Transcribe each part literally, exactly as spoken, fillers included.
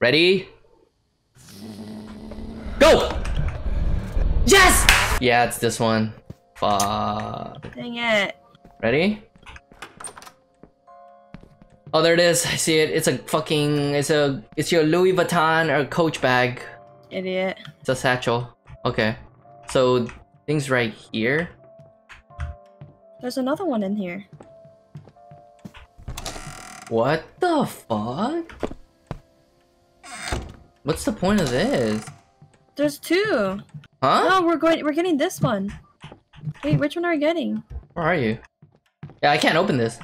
Ready? Go! Yes! Yeah, it's this one. Fuck. Dang it. Ready? Oh, there it is. I see it. It's a fucking... It's a... It's your Louis Vuitton or Coach bag. Idiot. It's a satchel. Okay. So, things right here. There's another one in here. What the fuck? What's the point of this? There's two. Huh? No, we're going. We're getting this one. Wait, which one are we getting? Where are you? Yeah, I can't open this.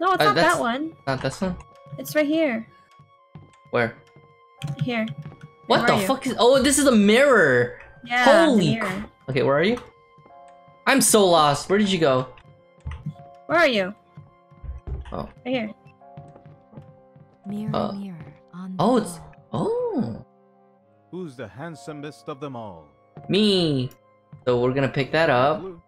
No, it's uh, not that one. Not this one. It's right here. Where? Here. What the fuck is? Oh, this is a mirror. Yeah. Holy. Mirror. Okay, where are you? I'm so lost. Where did you go? Where are you? Oh. Right here. Mirror, uh, mirror on the oh, it's. Oh. Who's the handsomest of them all? Me. So we're gonna pick that up. Oh,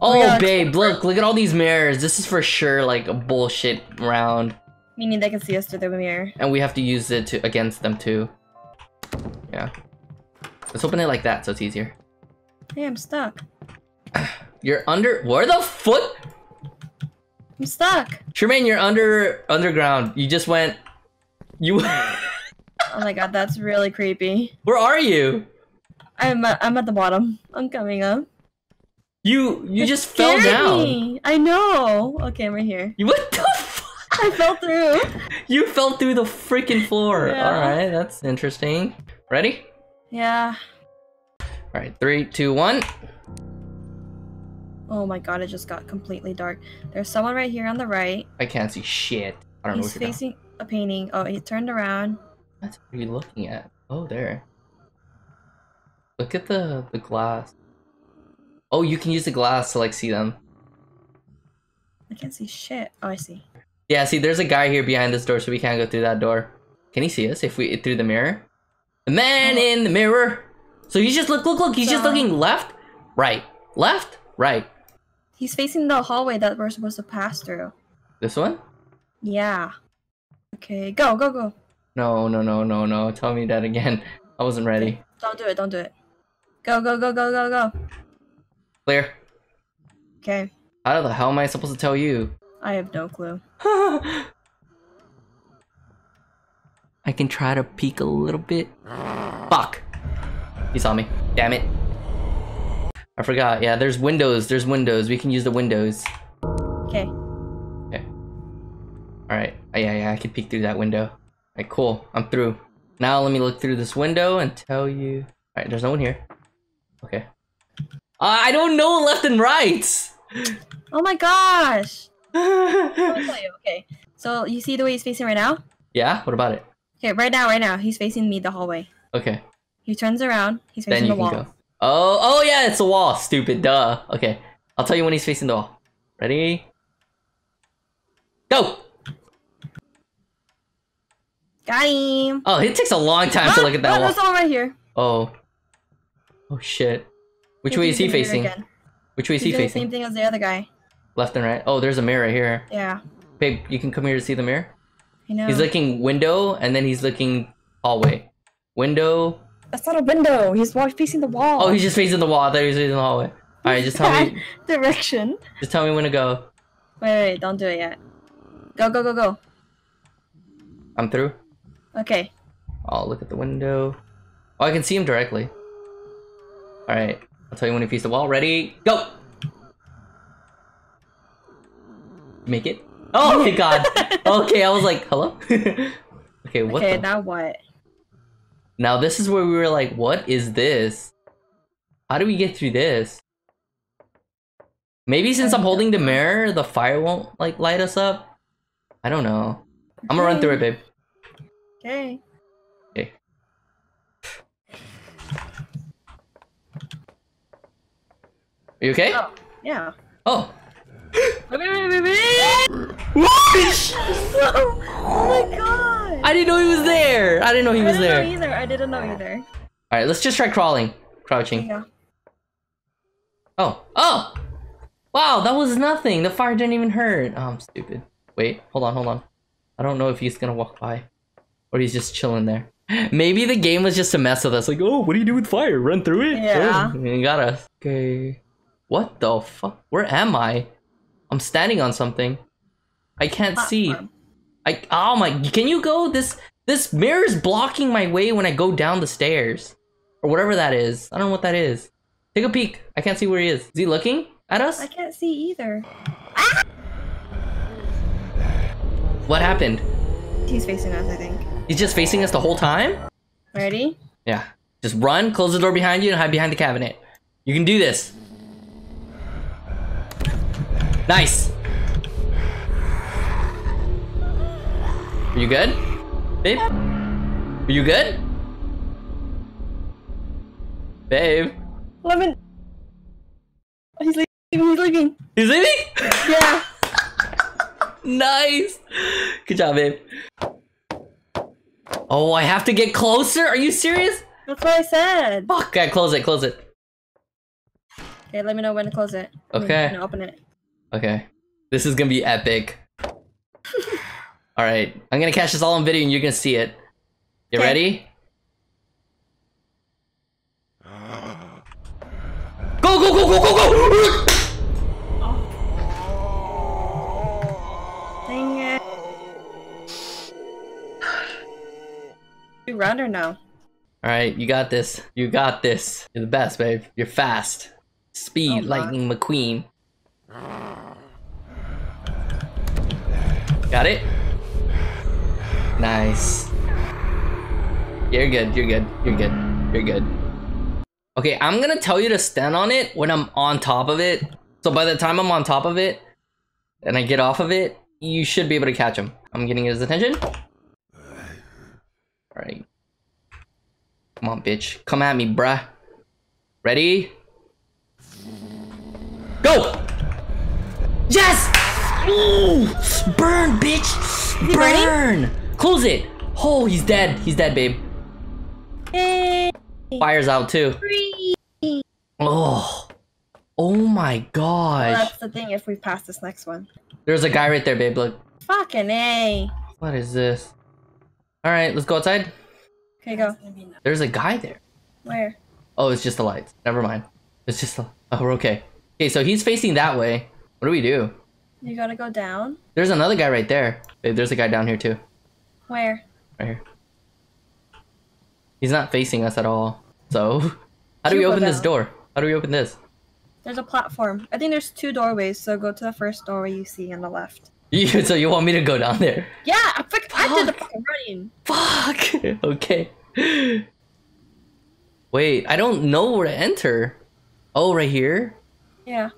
oh babe, look, look at all these mirrors. This is for sure like a bullshit round. Meaning they can see us through the mirror. And we have to use it to against them too. Yeah. Let's open it like that so it's easier. Hey, I'm stuck. You're under where the foot? I'm stuck. Charmaine, you're under underground. You just went you Oh my god, that's really creepy. Where are you? I'm uh, I'm at the bottom. I'm coming up. You you it just fell down. Me. I know. Okay, I'm right here. What the fuck? I fell through. You fell through the freaking floor. Yeah. All right, that's interesting. Ready? Yeah. All right, three, two, one. Oh my god, it just got completely dark. There's someone right here on the right. I can't see shit. I don't He's know. He's facing down. a painting. Oh, he turned around. That's what you're looking at. Oh, there. Look at the the glass. Oh, you can use the glass to like see them. I can't see shit. Oh, I see. Yeah, see, there's a guy here behind this door, so we can't go through that door. Can he see us if we through the mirror? The man oh. in the mirror. So he's just look, look, look. He's so, just looking left, right, left, right. He's facing the hallway that we're supposed to pass through. This one? Yeah. Okay, go, go, go. No, no, no, no, no. Tell me that again. I wasn't ready. Don't do it. Don't do it. Go, go, go, go, go, go. Clear. Okay. How the hell am I supposed to tell you? I have no clue. I can try to peek a little bit. Fuck. He saw me. Damn it. I forgot. Yeah, there's windows. There's windows. We can use the windows. Okay. Okay. Alright. Oh, yeah, yeah. I can peek through that window. Alright, cool. I'm through. Now let me look through this window and tell you. Alright, there's no one here. Okay. Uh, I don't know left and right! Oh my gosh! I'll tell you. Okay. So, you see the way he's facing right now? Yeah? What about it? Okay, right now, right now. He's facing me the hallway. Okay. He turns around. He's facing the wall. Then you can go. Oh, oh yeah, it's the wall. Stupid, duh. Okay. I'll tell you when he's facing the wall. Ready? Go! Got him. Oh, it takes a long time ah, to look at that oh, wall. There's someone right here. Oh. Oh shit. Which way is he facing? Which way is he facing? Same thing as the other guy. Left and right. Oh, there's a mirror here. Yeah. Babe, you can come here to see the mirror. I know. He's looking window and then he's looking hallway. Window. That's not a window. He's facing the wall. Oh, he's just facing the wall. I thought he was facing the hallway. All right, just tell me. Direction. Just tell me when to go. Wait, wait, don't do it yet. Go, go, go, go. I'm through. Okay. Oh, look at the window. Oh, I can see him directly. Alright. I'll tell you when he faced the wall. Ready? Go! Make it. Oh my god. Okay, I was like, hello? Okay, what Okay, the... now what? Now this is where we were like, what is this? How do we get through this? Maybe since I'm holding the mirror, the fire won't like light us up? I don't know. I'm gonna run through it, babe. Okay. Okay. Are you okay? Oh, yeah. Oh. Wait, wait, wait, wait. What? Oh my god. I didn't know he was there. I didn't know he I was there. I didn't know either. I didn't know either. All right, let's just try crawling. Crouching. Yeah. Oh. Oh. Wow, that was nothing. The fire didn't even hurt. Oh, I'm stupid. Wait, hold on, hold on. I don't know if he's gonna walk by. Or he's just chilling there. Maybe the game was just to mess with us. Like, oh, what do you do with fire? Run through it? Yeah. Oh, you got us. Okay. What the fuck? Where am I? I'm standing on something. I can't platform. see. I oh my! Can you go? This this mirror is blocking my way when I go down the stairs, or whatever that is. I don't know what that is. Take a peek. I can't see where he is. Is he looking at us? I can't see either. Ah! What happened? He's facing us, I think. He's just facing us the whole time? Ready? Yeah. Just run, close the door behind you, and hide behind the cabinet. You can do this. Nice. Are you good? Babe? Are you good? Babe? Lemon. He's leaving. He's leaving. He's leaving? Yeah. Nice. Good job, babe. Oh, I have to get closer? Are you serious? That's what I said. Fuck, okay, close it, close it. Okay, let me know when to close it. Okay. When to open it. Okay. This is gonna be epic. Alright, I'm gonna catch this all on video and you're gonna see it. You okay. ready? Go, go, go, go, go, go! Oh. Dang it. You run or no? Alright, you got this. You got this. You're the best, babe. You're fast. Speed, oh, Lightning McQueen. Got it? Nice. You're good, you're good, you're good, you're good. Okay, I'm gonna tell you to stand on it when I'm on top of it. So by the time I'm on top of it, and I get off of it, you should be able to catch him. I'm getting his attention. Alright. Come on, bitch. Come at me, bruh. Ready? Go! Yes! Ooh! Burn, bitch! Burn! Burning? Close it! Oh, he's dead. He's dead, babe. Hey. Fire's out, too. Free. Oh. Oh my gosh. Well, that's the thing if we pass this next one. There's a guy right there, babe. Look. Fucking A. What is this? All right, let's go outside. Okay, go. There's a guy there. Where? Oh, it's just the lights. Never mind. It's just the... Oh, we're okay. Okay, so he's facing that way. What do we do? You gotta go down? There's another guy right there. There's a guy down here, too. Where? Right here. He's not facing us at all. So, how do you we open this door? How do we open this? There's a platform. I think there's two doorways, so go to the first doorway you see on the left. You, so you want me to go down there? Yeah, I, fuck, fuck. I did the fucking running. Fuck. Okay. Wait, I don't know where to enter. Oh, right here? Yeah.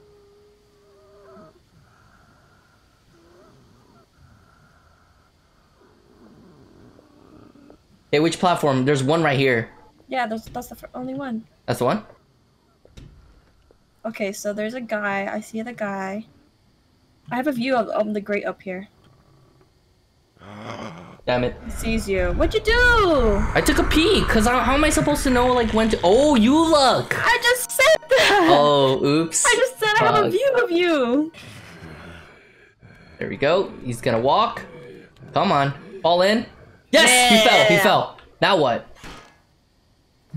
Hey, which platform? There's one right here. Yeah, there's, that's the only one. That's the one? Okay, so there's a guy. I see the guy. I have a view of um, the grate up here. Damn it. He sees you. What'd you do? I took a peek, because how am I supposed to know like when to... Oh, you look! I just said that! Oh, oops. I just said Fuck. I have a view of you! There we go. He's gonna walk. Come on. Fall in. Yes! Yeah. He fell, he fell. Now what?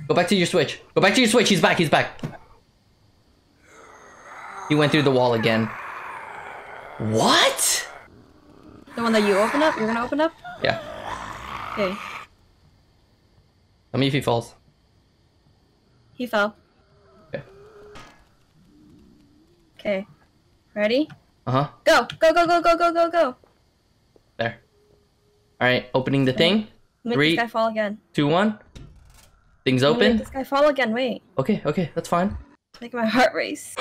Go back to your switch. Go back to your switch. He's back, he's back. He went through the wall again. What? The one that you open up? You're gonna open up? Yeah. Okay. Tell me if he falls. He fell. Okay. Okay. Ready? Uh-huh. Go! Go, go, go, go, go, go, go! There. Alright, opening the thing. Make Three, this guy fall again. Two, one. Things open. Make this guy fall again, wait. Okay, okay, that's fine. Make my heart race.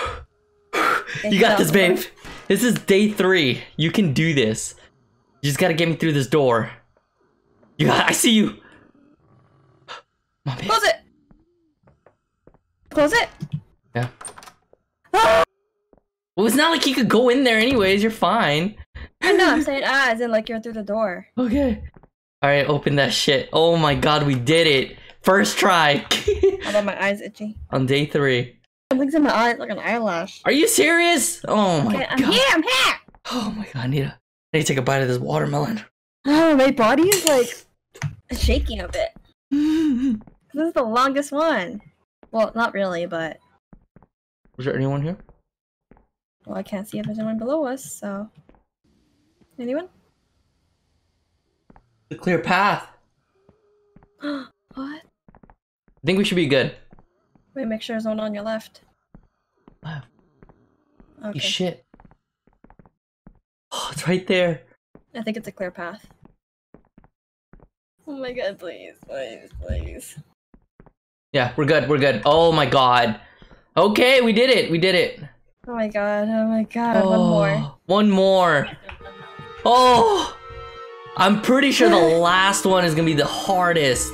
You got this, babe. This is day three. You can do this. You just gotta get me through this door. You got, I see you. Come on, babe. Close it. Close it. Yeah. Ah! Well, it's not like you could go in there anyways. You're fine. I know. I'm saying ah, as in like you're through the door. Okay. All right. Open that shit. Oh my God, we did it. First try. How about my eyes itchy? On day three. Something's in my eye, like an eyelash. Are you serious? Oh my okay, I'm God. I'm here, I'm here! Oh my God, I need, a, I need to take a bite of this watermelon. Oh, my body is like shaking a bit. This is the longest one. Well, not really, but... Was there anyone here? Well, I can't see if there's anyone below us, so... Anyone? The clear path! What? I think we should be good. Wait, make sure there's one on your left. Left. Wow. Okay. Shit. Oh, it's right there. I think it's a clear path. Oh my god, please, please, please. Yeah, we're good, we're good. Oh my god. Okay, we did it, we did it. Oh my god, oh my god, oh, one more. One more. Oh! I'm pretty sure the last one is gonna be the hardest.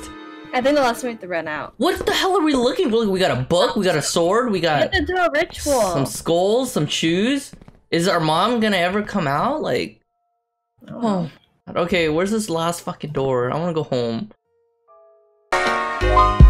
I think the last one we have to run out. What the hell are we looking for? We got a book, we got a sword, we got... We have to do a ritual. Some skulls, some shoes. Is our mom gonna ever come out? Like... Oh. Okay, where's this last fucking door? I wanna go home.